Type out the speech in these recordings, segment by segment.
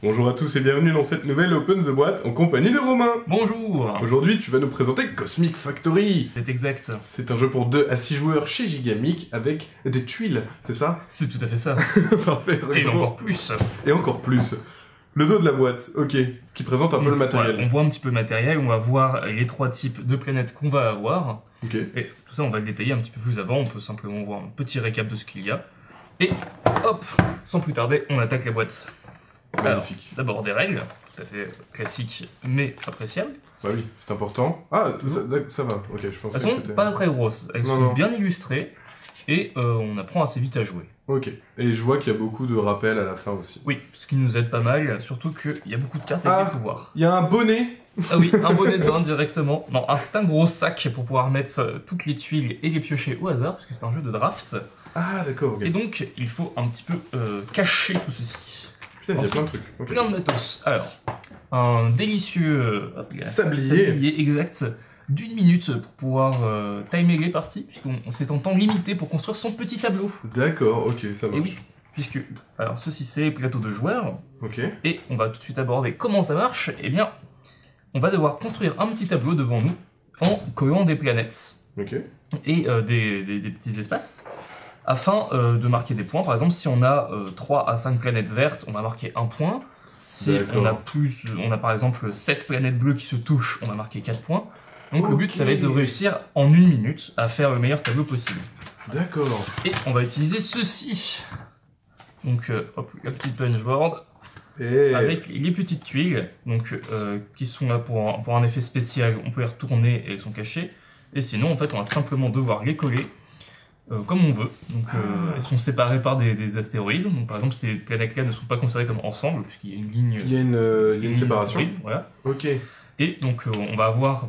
Bonjour à tous et bienvenue dans cette nouvelle Open Ze Bouate en compagnie de Romain. Bonjour. Aujourd'hui tu vas nous présenter Cosmic Factory. C'est exact. C'est un jeu pour 2 à 6 joueurs chez Gigamic avec des tuiles, c'est ça? C'est tout à fait ça. Parfait. Et encore plus. Et encore plus. Le dos de la boîte, ok, qui présente un peu le matériel. Ouais, on voit un petit peu le matériel, on va voir les 3 types de planètes qu'on va avoir. Ok. Et tout ça on va le détailler un petit peu plus avant, on peut simplement voir un petit récap de ce qu'il y a. Et hop, sans plus tarder, on attaque la boîte. Magnifique. D'abord des règles, tout à fait classiques mais appréciables. Bah oui, c'est important. Ah, ça va, ok, je pensais que c'était... pas très grosses, elles sont bien illustrées et on apprend assez vite à jouer. Ok, et je vois qu'il y a beaucoup de rappels à la fin aussi. Oui, ce qui nous aide pas mal, surtout qu'il y a beaucoup de cartes avec des pouvoirs. Il y a un bonnet. Ah oui, un bonnet de bain directement. Non, c'est un gros sac pour pouvoir mettre toutes les tuiles et les piocher au hasard, parce que c'est un jeu de draft. Ah d'accord, ok. Et donc, il faut un petit peu cacher tout ceci. Ensuite, plein de trucs. Okay. Plein de matos. Alors, un délicieux sablier exact d'une minute pour pouvoir timer les parties, puisqu'on s'est en temps limité pour construire son petit tableau. D'accord, ok, ça marche. Et oui, puisque, alors ceci c'est plateau de joueurs, okay. Et on va tout de suite aborder comment ça marche. Eh bien, on va devoir construire un petit tableau devant nous en collant des planètes, okay. Et des petits espaces. Afin de marquer des points, par exemple, si on a 3 à 5 planètes vertes, on va marquer 1 point. Si on a par exemple 7 planètes bleues qui se touchent, on va marquer 4 points. Donc okay. Le but, ça va être de réussir en une minute à faire le meilleur tableau possible. D'accord. Et on va utiliser ceci. Donc, hop, la petite punchboard. Et... avec les petites tuiles, donc qui sont là pour un effet spécial. On peut les retourner et elles sont cachées. Et sinon, en fait, on va simplement devoir les coller. Comme on veut, donc elles sont séparées par des astéroïdes, donc par exemple ces planètes-là ne sont pas considérées comme ensemble, puisqu'il y a une ligne... Il y a une séparation, voilà. Ok. Et donc on va avoir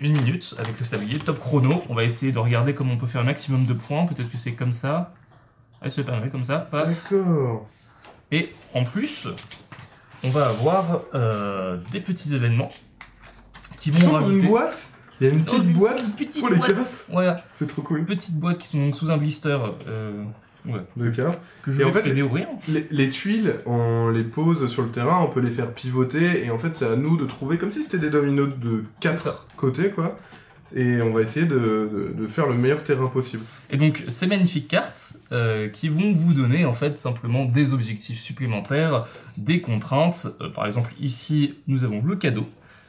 une minute avec le sablier, top chrono, on va essayer de regarder comment on peut faire un maximum de points, peut-être que c'est comme ça, elle se permet comme ça, paf. D'accord. Et en plus, on va avoir des petits événements qui vont rajouter... Une boîte ? Il y a une petite boîte pour les cartes. Voilà. C'est trop cool. Une petite boîte qui sont donc sous un blister de cartes. Que je vais t'aider à ouvrir. Les tuiles, on les pose sur le terrain, on peut les faire pivoter et en fait c'est à nous de trouver comme si c'était des dominos de 4 côtés quoi. Et on va essayer de faire le meilleur terrain possible. Et donc ces magnifiques cartes qui vont vous donner en fait simplement des objectifs supplémentaires, des contraintes. Par exemple ici nous avons le cadeau.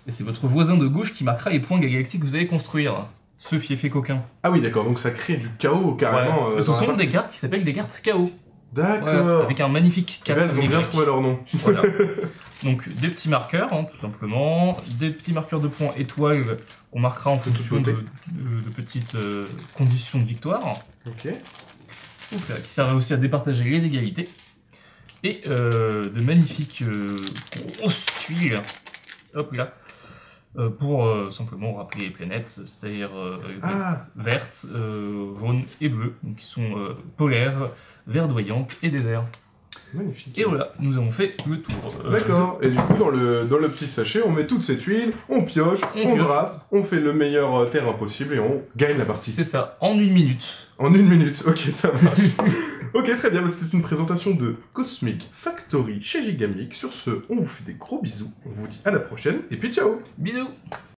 Et c'est votre voisin de gauche qui marquera les points de la galaxie que vous allez construire. Ce fiefé coquin. Ah oui, d'accord, donc ça crée du chaos carrément. Ouais, ce sont des cartes qui s'appellent des cartes chaos. D'accord. Ouais, avec un magnifique carton. Elles ont bien trouvé leur nom. Voilà. Donc des petits marqueurs, hein, tout simplement. Des petits marqueurs de points étoiles qu'on marquera en fonction de petites conditions de victoire. Ok. Donc, là, qui servent aussi à départager les égalités. Et de magnifiques grosses tuiles. Hop là. Pour simplement rappeler les planètes, c'est-à-dire vertes, jaunes et bleues, qui sont polaires, verdoyantes et déserts. Magnifique. Et voilà, nous avons fait le tour. D'accord, et du coup dans le petit sachet, on met toutes ces tuiles, on pioche, on draft, on fait le meilleur terrain possible et on gagne la partie. C'est ça, en une minute. En une minute, ok, ça marche. Ok, très bien, c'était une présentation de Cosmic Factory chez Gigamic. Sur ce, on vous fait des gros bisous, on vous dit à la prochaine, et puis ciao. Bisous.